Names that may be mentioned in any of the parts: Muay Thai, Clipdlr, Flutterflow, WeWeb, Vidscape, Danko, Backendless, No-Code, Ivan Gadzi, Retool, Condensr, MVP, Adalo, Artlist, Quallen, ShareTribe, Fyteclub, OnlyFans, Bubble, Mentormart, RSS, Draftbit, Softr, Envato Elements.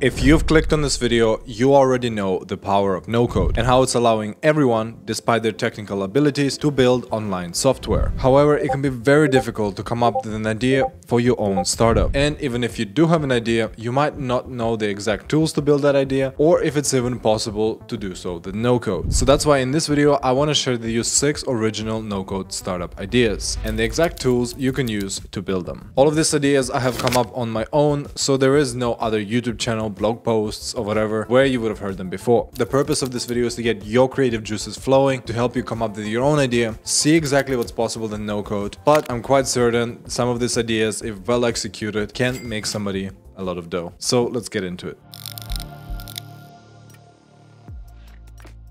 If you've clicked on this video, you already know the power of no-code and how it's allowing everyone, despite their technical abilities, to build online software. However, it can be very difficult to come up with an idea for your own startup. And even if you do have an idea, you might not know the exact tools to build that idea, or if it's even possible to do so with no-code. So that's why in this video, I want to share with you 6 original no-code startup ideas and the exact tools you can use to build them. All of these ideas I have come up on my own, so there is no other YouTube channel, blog posts or whatever where you would have heard them before. The purpose of this video is to get your creative juices flowing, to help you come up with your own idea, see exactly what's possible in no code, but I'm quite certain some of these ideas, if well executed, can make somebody a lot of dough. So let's get into it.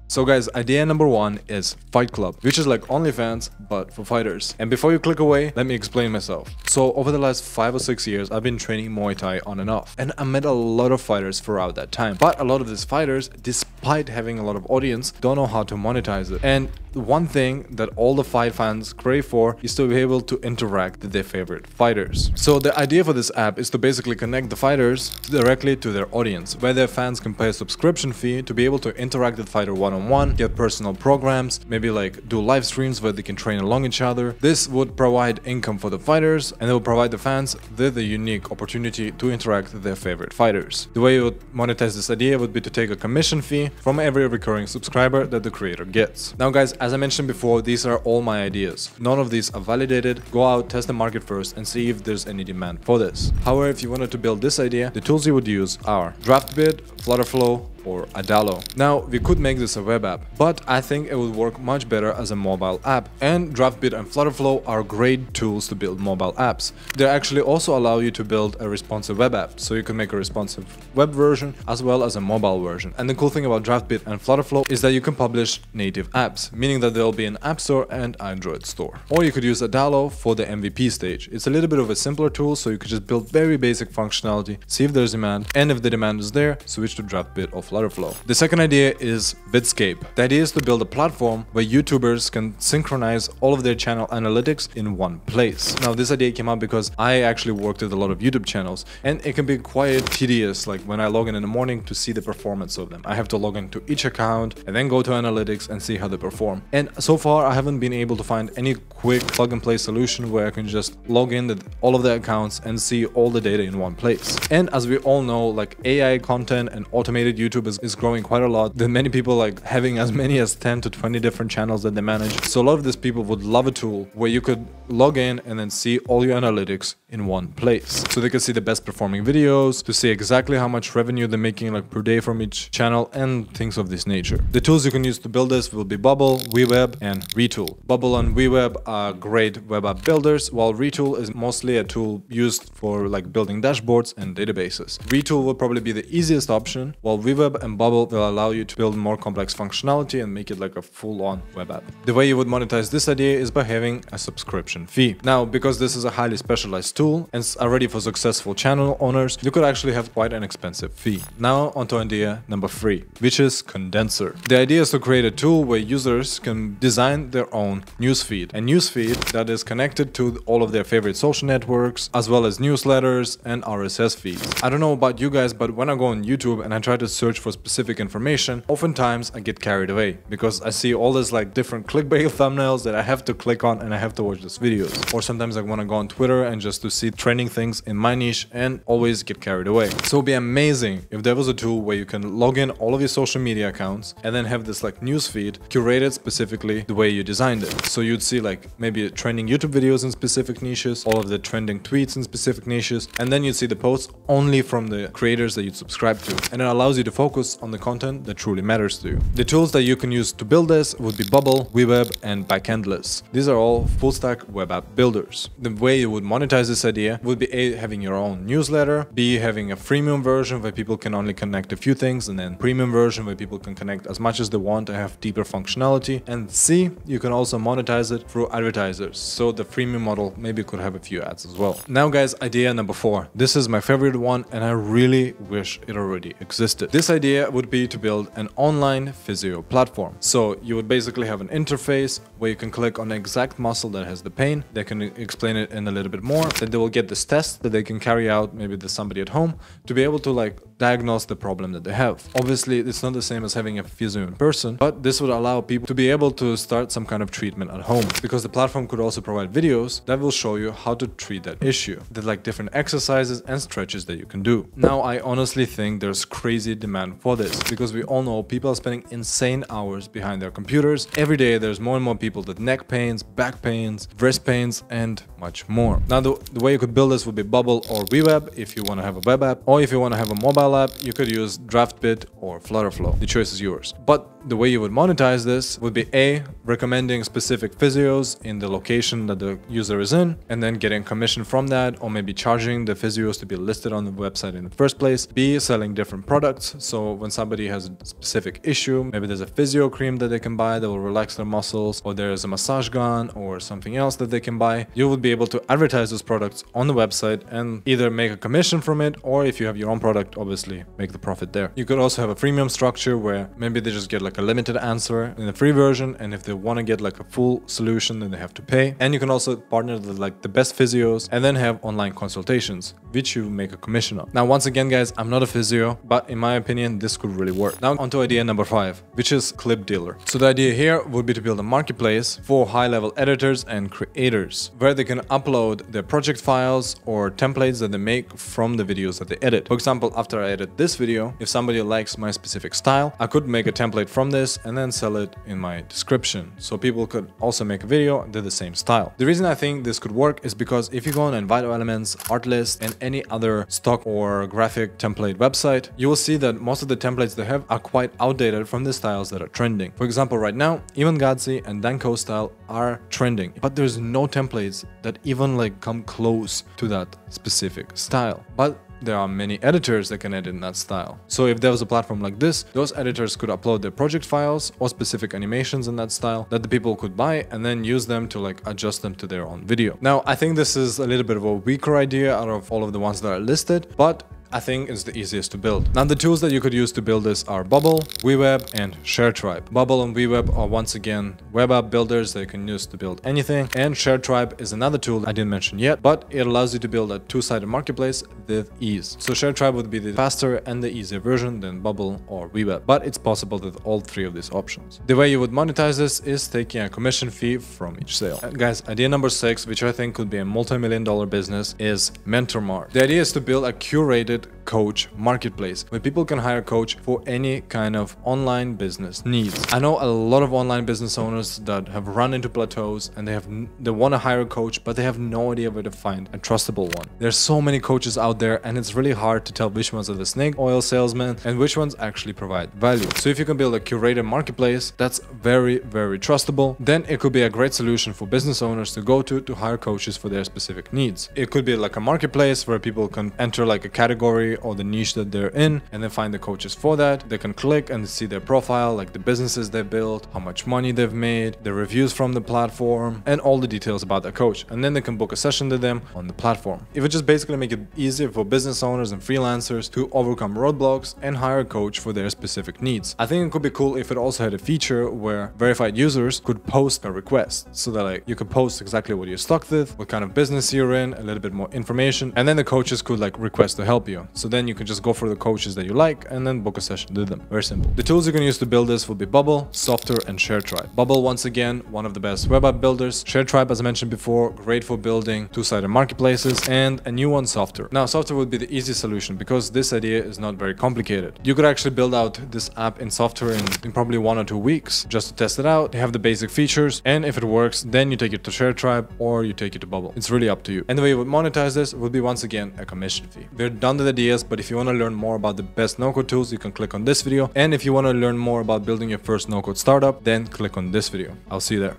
So guys, idea number 1 is Fyteclub, which is like OnlyFans, but for fighters. And before you click away, let me explain myself. So over the last 5 or 6 years, I've been training Muay Thai on and off, and I met a lot of fighters throughout that time. But a lot of these fighters, despite having a lot of audience, don't know how to monetize it. And one thing that all the fight fans crave for is to be able to interact with their favorite fighters. So the idea for this app is to basically connect the fighters directly to their audience, where their fans can pay a subscription fee to be able to interact with fighter one-on-one, get personal programs, maybe like do live streams where they can train along each other. This would provide income for the fighters, and it will provide the fans with a unique opportunity to interact with their favorite fighters. The way you would monetize this idea would be to take a commission fee from every recurring subscriber that the creator gets. Now guys, as I mentioned before, these are all my ideas. None of these are validated. Go out, test the market first and see if there's any demand for this. However, if you wanted to build this idea, the tools you would use are Draftbit, Flutterflow, or Adalo. Now, we could make this a web app, but I think it would work much better as a mobile app. And Draftbit and Flutterflow are great tools to build mobile apps. They actually also allow you to build a responsive web app, so you can make a responsive web version as well as a mobile version. And the cool thing about Draftbit and Flutterflow is that you can publish native apps, meaning that they'll be in App Store and Android Store. Or you could use Adalo for the MVP stage. It's a little bit of a simpler tool, so you could just build very basic functionality, see if there's demand, and if the demand is there, switch to Draftbit or Flutterflow. The second idea is Vidscape. The idea is to build a platform where YouTubers can synchronize all of their channel analytics in one place. Now, this idea came up because I actually worked with a lot of YouTube channels, and it can be quite tedious, like when I log in the morning to see the performance of them. I have to log into each account and then go to analytics and see how they perform. And so far, I haven't been able to find any quick plug-and-play solution where I can just log in to all of the accounts and see all the data in one place. And as we all know, like AI content and automated YouTube is growing quite a lot. There are many people like having as many as 10 to 20 different channels that they manage. So a lot of these people would love a tool where you could log in and then see all your analytics in one place. So they could see the best performing videos, to see exactly how much revenue they're making like per day from each channel and things of this nature. The tools you can use to build this will be Bubble, WeWeb and Retool. Bubble and WeWeb are great web app builders, while Retool is mostly a tool used for like building dashboards and databases. Retool will probably be the easiest option, while WeWeb and Bubble will allow you to build more complex functionality and make it like a full-on web app. The way you would monetize this idea is by having a subscription fee. Now, because this is a highly specialized tool and it's already for successful channel owners, you could actually have quite an expensive fee. Now onto idea number 3, which is Condensr. The idea is to create a tool where users can design their own newsfeed, a newsfeed that is connected to all of their favorite social networks, as well as newsletters and RSS feeds. I don't know about you guys, but when I go on YouTube and I try to search for specific information, oftentimes I get carried away because I see all these like different clickbait thumbnails that I have to click on and I have to watch these videos. Or sometimes I want to go on Twitter and just to see trending things in my niche and always get carried away. So it'd be amazing if there was a tool where you can log in all of your social media accounts and then have this like newsfeed curated specifically the way you designed it. So you'd see like maybe trending YouTube videos in specific niches, all of the trending tweets in specific niches, and then you'd see the posts only from the creators that you'd subscribe to. And it allows you to focus on the content that truly matters to you. The tools that you can use to build this would be Bubble, WeWeb, and Backendless. These are all full-stack web app builders. The way you would monetize this idea would be A, having your own newsletter, B, having a freemium version where people can only connect a few things, and then premium version where people can connect as much as they want to have deeper functionality, and C, you can also monetize it through advertisers. So the freemium model maybe could have a few ads as well. Now guys, idea number 4. This is my favorite one, and I really wish it already existed. This idea idea would be to build an online physio platform. So you would basically have an interface where you can click on the exact muscle that has the pain. They can explain it in a little bit more. Then they will get this test that they can carry out, maybe there's somebody at home, to be able to like diagnose the problem that they have. Obviously, it's not the same as having a physio in person, but this would allow people to be able to start some kind of treatment at home, because the platform could also provide videos that will show you how to treat that issue. There's like different exercises and stretches that you can do. Now, I honestly think there's crazy demand for this, because we all know people are spending insane hours behind their computers. Every day, there's more and more people with neck pains, back pains, wrist pains, and much more. Now, the way you could build this would be Bubble or WeWeb if you want to have a web app, or if you want to have a mobile app, you could use Draftbit or Flutterflow. The choice is yours. But the way you would monetize this would be A, recommending specific physios in the location that the user is in, and then getting commission from that, or maybe charging the physios to be listed on the website in the first place. B, selling different products. So when somebody has a specific issue, maybe there's a physio cream that they can buy that will relax their muscles, or there's a massage gun or something else that they can buy. You would be able to advertise those products on the website and either make a commission from it, or if you have your own product, obviously make the profit there. You could also have a freemium structure where maybe they just get like a limited answer in the free version, and if they want to get like a full solution, then they have to pay. And you can also partner with like the best physios and then have online consultations, which you make a commission on. Now, once again, guys, I'm not a physio, but in my opinion, this could really work. Now onto idea number 5, which is Clipdlr. So the idea here would be to build a marketplace for high-level editors and creators, where they can upload their project files or templates that they make from the videos that they edit. For example, after I edit this video, if somebody likes my specific style, I could make a template from this and then sell it in my description, so people could also make a video and do the same style. The reason I think this could work is because if you go on Envato Elements, Artlist, and any other stock or graphic template website, you will see that most of the templates they have are quite outdated from the styles that are trending. For example, right now, Ivan Gadzi and Danko style are trending, but there's no templates that even like come close to that specific style. But there are many editors that can edit in that style. So if there was a platform like this, those editors could upload their project files or specific animations in that style that the people could buy and then use them to like adjust them to their own video. Now, I think this is a little bit of a weaker idea out of all of the ones that are listed, but I think it's the easiest to build. Now, the tools that you could use to build this are Bubble, WeWeb, and ShareTribe. Bubble and WeWeb are once again web app builders that you can use to build anything. And ShareTribe is another tool I didn't mention yet, but it allows you to build a two-sided marketplace with ease. So ShareTribe would be the faster and the easier version than Bubble or WeWeb, but it's possible with all three of these options. The way you would monetize this is taking a commission fee from each sale. And guys, idea number 6, which I think could be a multi-million-dollar business, is Mentormart. The idea is to build a curated coach marketplace where people can hire a coach for any kind of online business needs. I know a lot of online business owners that have run into plateaus and they want to hire a coach, but they have no idea where to find a trustable one. There's so many coaches out there, and it's really hard to tell which ones are the snake oil salesman and which ones actually provide value. So if you can build a curated marketplace that's very, very trustable, then it could be a great solution for business owners to go to hire coaches for their specific needs. It could be like a marketplace where people can enter like a category or the niche that they're in and then find the coaches for that. They can click and see their profile, like the businesses they built, how much money they've made, the reviews from the platform, and all the details about their coach. And then they can book a session with them on the platform. It would just basically make it easier for business owners and freelancers to overcome roadblocks and hire a coach for their specific needs. I think it could be cool if it also had a feature where verified users could post a request, so that like you could post exactly what you're stuck with, what kind of business you're in, a little bit more information, and then the coaches could like request to help you. So then you can just go for the coaches that you like and then book a session with them. Very simple. The tools you can use to build this will be Bubble, Softr, and ShareTribe. Bubble, once again, one of the best web app builders. ShareTribe, as I mentioned before, great for building two-sided marketplaces, and a new one, Softr. Now, Softr would be the easy solution because this idea is not very complicated. You could actually build out this app in Softr in probably 1 or 2 weeks just to test it out. You have the basic features, and if it works, then you take it to ShareTribe or you take it to Bubble. It's really up to you. And the way you would monetize this would be, once again, a commission fee. We're done with ideas, but if you want to learn more about the best no-code tools, you can click on this video. And if you want to learn more about building your first no-code startup, then click on this video. I'll see you there.